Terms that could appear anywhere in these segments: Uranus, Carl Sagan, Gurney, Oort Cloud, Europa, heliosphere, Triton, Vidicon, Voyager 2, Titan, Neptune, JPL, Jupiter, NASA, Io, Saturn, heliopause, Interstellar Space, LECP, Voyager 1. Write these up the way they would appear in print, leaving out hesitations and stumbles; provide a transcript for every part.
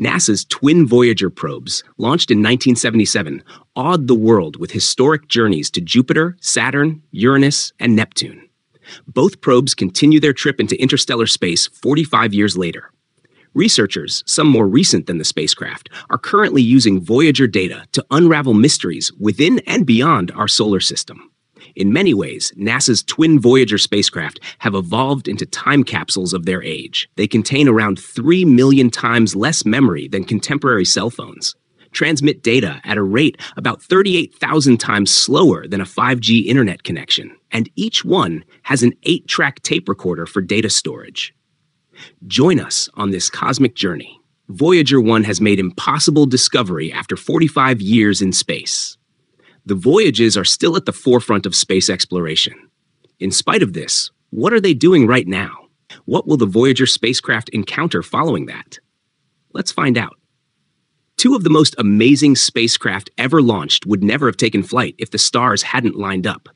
NASA's twin Voyager probes, launched in 1977, awed the world with historic journeys to Jupiter, Saturn, Uranus, and Neptune. Both probes continue their trip into interstellar space 45 years later. Researchers, some more recent than the spacecraft, are currently using Voyager data to unravel mysteries within and beyond our solar system. In many ways, NASA's twin Voyager spacecraft have evolved into time capsules of their age. They contain around 3 million times less memory than contemporary cell phones, transmit data at a rate about 38,000 times slower than a 5G internet connection, and each one has an 8-track tape recorder for data storage. Join us on this cosmic journey. Voyager 1 has made impossible discovery after 45 years in space. The voyages are still at the forefront of space exploration. In spite of this, what are they doing right now? What will the Voyager spacecraft encounter following that? Let's find out. Two of the most amazing spacecraft ever launched would never have taken flight if the stars hadn't lined up.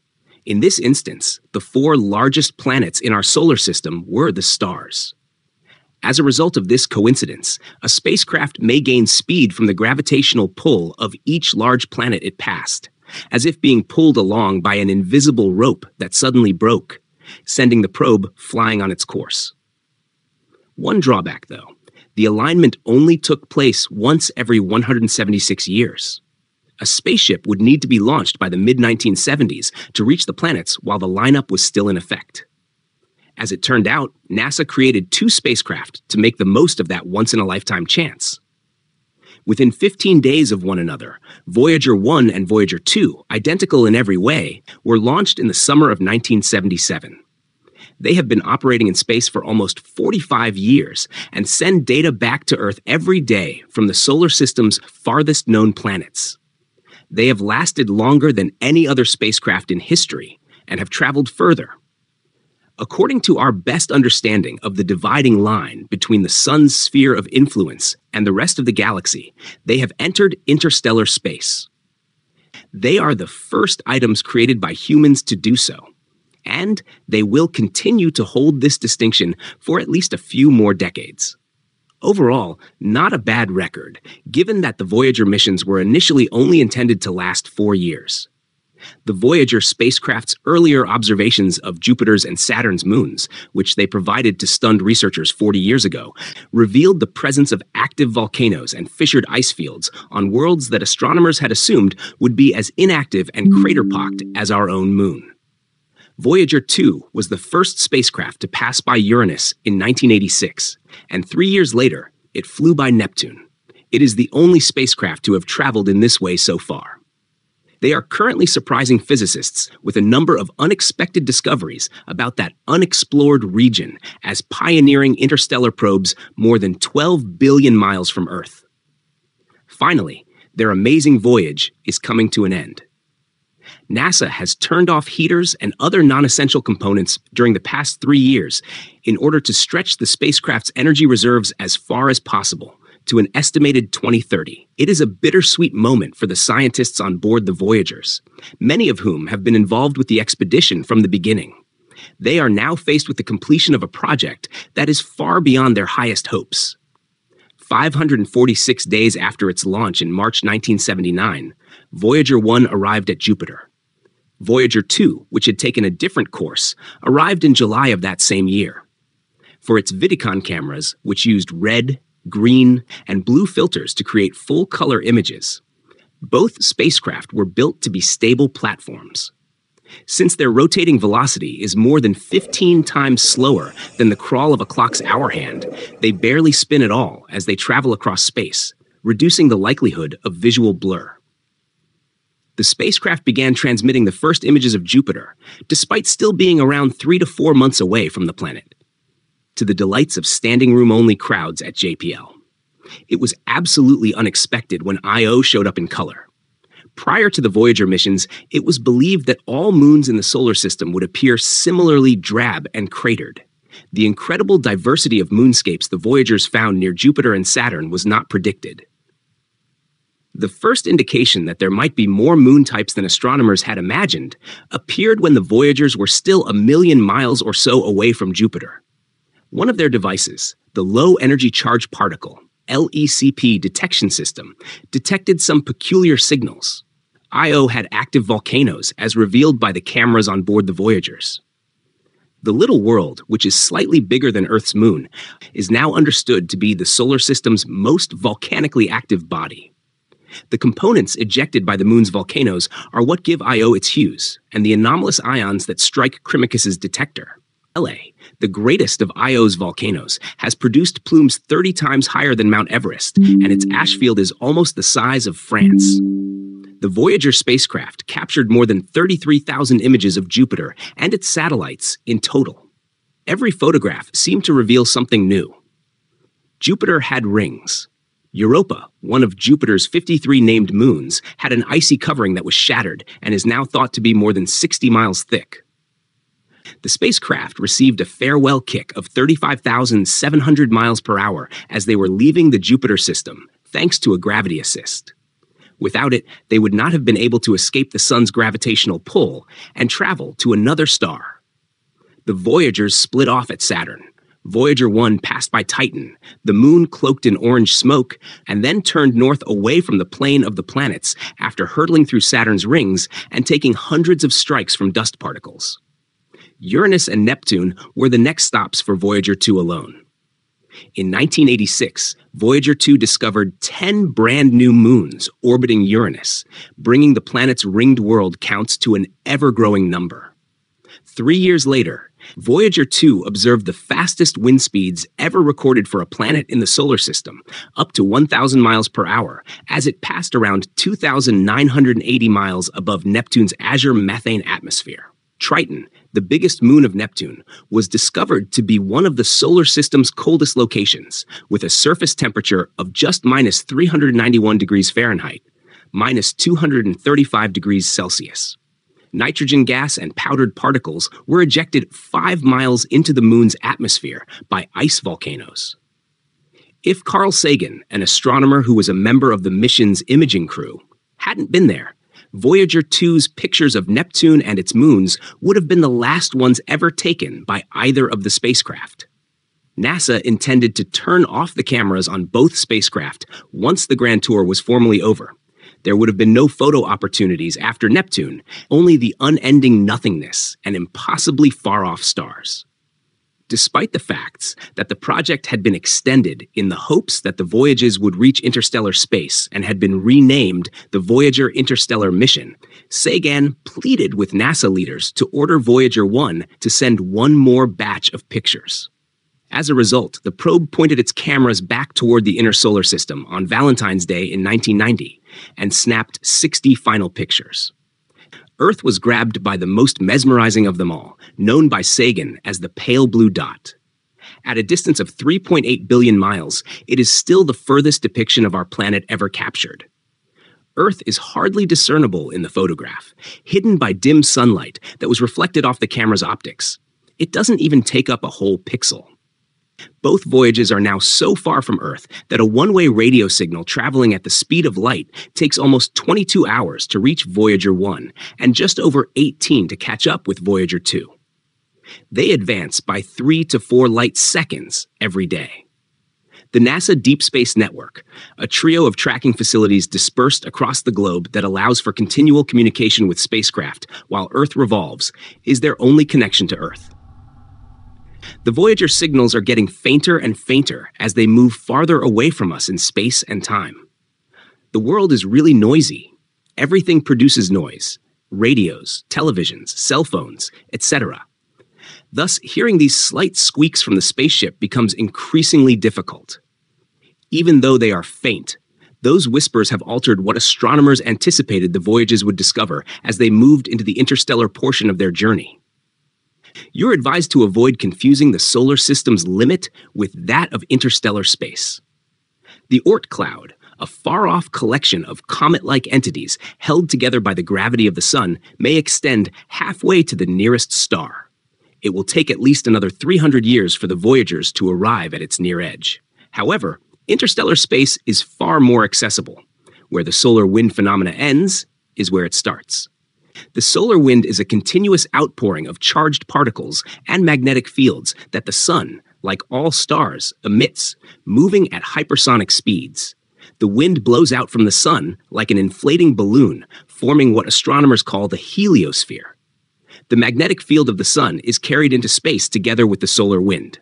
In this instance, the 4 largest planets in our solar system were the stars. As a result of this coincidence, a spacecraft may gain speed from the gravitational pull of each large planet it passed, as if being pulled along by an invisible rope that suddenly broke, sending the probe flying on its course. One drawback, though, the alignment only took place once every 176 years. A spaceship would need to be launched by the mid-1970s to reach the planets while the lineup was still in effect. As it turned out, NASA created 2 spacecraft to make the most of that once-in-a-lifetime chance. Within 15 days of one another, Voyager 1 and Voyager 2, identical in every way, were launched in the summer of 1977. They have been operating in space for almost 45 years and send data back to Earth every day from the solar system's farthest known planets. They have lasted longer than any other spacecraft in history and have traveled further. According to our best understanding of the dividing line between the Sun's sphere of influence and the rest of the galaxy, they have entered interstellar space. They are the first items created by humans to do so, and they will continue to hold this distinction for at least a few more decades. Overall, not a bad record, given that the Voyager missions were initially only intended to last 4 years. The Voyager spacecraft's earlier observations of Jupiter's and Saturn's moons, which they provided to stunned researchers 40 years ago, revealed the presence of active volcanoes and fissured ice fields on worlds that astronomers had assumed would be as inactive and crater-pocked as our own moon. Voyager 2 was the first spacecraft to pass by Uranus in 1986, and 3 years later, it flew by Neptune. It is the only spacecraft to have traveled in this way so far. They are currently surprising physicists with a number of unexpected discoveries about that unexplored region as pioneering interstellar probes more than 12 billion miles from Earth. Finally, their amazing voyage is coming to an end. NASA has turned off heaters and other non-essential components during the past 3 years in order to stretch the spacecraft's energy reserves as far as possible, to an estimated 2030. It is a bittersweet moment for the scientists on board the Voyagers, many of whom have been involved with the expedition from the beginning. They are now faced with the completion of a project that is far beyond their highest hopes. 546 days after its launch in March 1979, Voyager 1 arrived at Jupiter. Voyager 2, which had taken a different course, arrived in July of that same year. For its Vidicon cameras, which used red, green, and blue filters to create full-color images, both spacecraft were built to be stable platforms. Since their rotating velocity is more than 15 times slower than the crawl of a clock's hour hand, they barely spin at all as they travel across space, reducing the likelihood of visual blur. The spacecraft began transmitting the first images of Jupiter, despite still being around 3 to 4 months away from the planet, to the delights of standing room-only crowds at JPL. It was absolutely unexpected when Io showed up in color. Prior to the Voyager missions, it was believed that all moons in the solar system would appear similarly drab and cratered. The incredible diversity of moonscapes the Voyagers found near Jupiter and Saturn was not predicted. The first indication that there might be more moon types than astronomers had imagined appeared when the Voyagers were still a million miles or so away from Jupiter. One of their devices, the low-energy charge particle, LECP detection system detected some peculiar signals. Io had active volcanoes, as revealed by the cameras on board the Voyagers. The little world, which is slightly bigger than Earth's moon, is now understood to be the solar system's most volcanically active body. The components ejected by the moon's volcanoes are what give Io its hues, and the anomalous ions that strike Chromicus's detector. LA, the greatest of Io's volcanoes, has produced plumes 30 times higher than Mount Everest, and its ash field is almost the size of France. The Voyager spacecraft captured more than 33,000 images of Jupiter and its satellites in total. Every photograph seemed to reveal something new. Jupiter had rings. Europa, one of Jupiter's 53 named moons, had an icy covering that was shattered and is now thought to be more than 60 miles thick. The spacecraft received a farewell kick of 35,700 miles per hour as they were leaving the Jupiter system, thanks to a gravity assist. Without it, they would not have been able to escape the sun's gravitational pull and travel to another star. The Voyagers split off at Saturn. Voyager 1 passed by Titan, the moon cloaked in orange smoke, and then turned north away from the plane of the planets after hurtling through Saturn's rings and taking hundreds of strikes from dust particles. Uranus and Neptune were the next stops for Voyager 2 alone. In 1986, Voyager 2 discovered 10 brand new moons orbiting Uranus, bringing the planet's ringed world counts to an ever-growing number. 3 years later, Voyager 2 observed the fastest wind speeds ever recorded for a planet in the solar system, up to 1,000 miles per hour, as it passed around 2,980 miles above Neptune's azure methane atmosphere. Triton, the biggest moon of Neptune, was discovered to be one of the solar system's coldest locations, with a surface temperature of just minus 391 degrees Fahrenheit, minus 235 degrees Celsius. Nitrogen gas and powdered particles were ejected 5 miles into the moon's atmosphere by ice volcanoes. If Carl Sagan, an astronomer who was a member of the mission's imaging crew, hadn't been there, Voyager 2's pictures of Neptune and its moons would have been the last ones ever taken by either of the spacecraft. NASA intended to turn off the cameras on both spacecraft once the grand tour was formally over. There would have been no photo opportunities after Neptune, only the unending nothingness and impossibly far-off stars. Despite the facts that the project had been extended in the hopes that the voyages would reach interstellar space and had been renamed the Voyager Interstellar Mission, Sagan pleaded with NASA leaders to order Voyager 1 to send one more batch of pictures. As a result, the probe pointed its cameras back toward the inner solar system on Valentine's Day in 1990 and snapped 60 final pictures. Earth was grabbed by the most mesmerizing of them all, known by Sagan as the pale blue dot. At a distance of 3.8 billion miles, it is still the furthest depiction of our planet ever captured. Earth is hardly discernible in the photograph, hidden by dim sunlight that was reflected off the camera's optics. It doesn't even take up a whole pixel. Both voyages are now so far from Earth that a one-way radio signal traveling at the speed of light takes almost 22 hours to reach Voyager 1 and just over 18 to catch up with Voyager 2. They advance by 3 to 4 light seconds every day. The NASA Deep Space Network, a trio of tracking facilities dispersed across the globe that allows for continual communication with spacecraft while Earth revolves, is their only connection to Earth. The Voyager signals are getting fainter and fainter as they move farther away from us in space and time. The world is really noisy. Everything produces noise: radios, televisions, cell phones, etc. Thus, hearing these slight squeaks from the spaceship becomes increasingly difficult. Even though they are faint, those whispers have altered what astronomers anticipated the voyages would discover as they moved into the interstellar portion of their journey. You're advised to avoid confusing the solar system's limit with that of interstellar space. The Oort Cloud, a far-off collection of comet-like entities held together by the gravity of the sun, may extend halfway to the nearest star. It will take at least another 300 years for the Voyagers to arrive at its near edge. However, interstellar space is far more accessible. Where the solar wind phenomena ends is where it starts. The solar wind is a continuous outpouring of charged particles and magnetic fields that the sun, like all stars, emits, moving at hypersonic speeds. The wind blows out from the sun like an inflating balloon, forming what astronomers call the heliosphere. The magnetic field of the sun is carried into space together with the solar wind.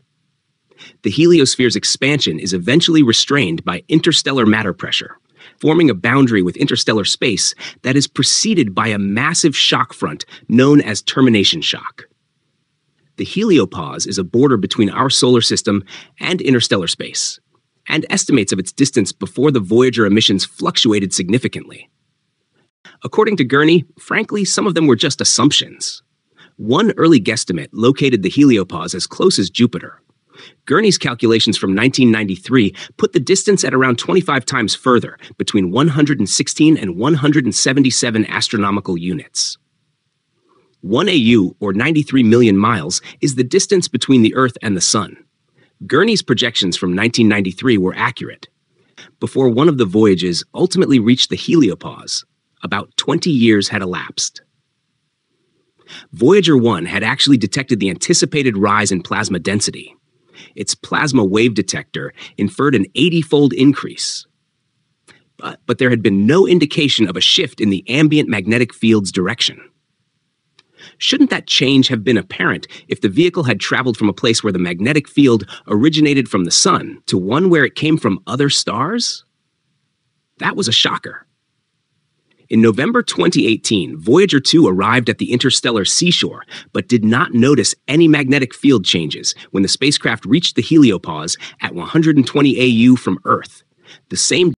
The heliosphere's expansion is eventually restrained by interstellar matter pressure, forming a boundary with interstellar space that is preceded by a massive shock front known as termination shock. The heliopause is a border between our solar system and interstellar space, and estimates of its distance before the Voyager emissions fluctuated significantly. According to Gurney, frankly, some of them were just assumptions. One early guesstimate located the heliopause as close as Jupiter. Gurney's calculations from 1993 put the distance at around 25 times further, between 116 and 177 astronomical units. 1 AU, or 93 million miles, is the distance between the Earth and the Sun. Gurney's projections from 1993 were accurate. Before one of the voyages ultimately reached the heliopause, about 20 years had elapsed. Voyager 1 had actually detected the anticipated rise in plasma density. Its plasma wave detector inferred an 80-fold increase. But there had been no indication of a shift in the ambient magnetic field's direction. Shouldn't that change have been apparent if the vehicle had traveled from a place where the magnetic field originated from the sun to one where it came from other stars? That was a shocker. In November 2018, Voyager 2 arrived at the interstellar seashore, but did not notice any magnetic field changes when the spacecraft reached the heliopause at 120 AU from Earth, the same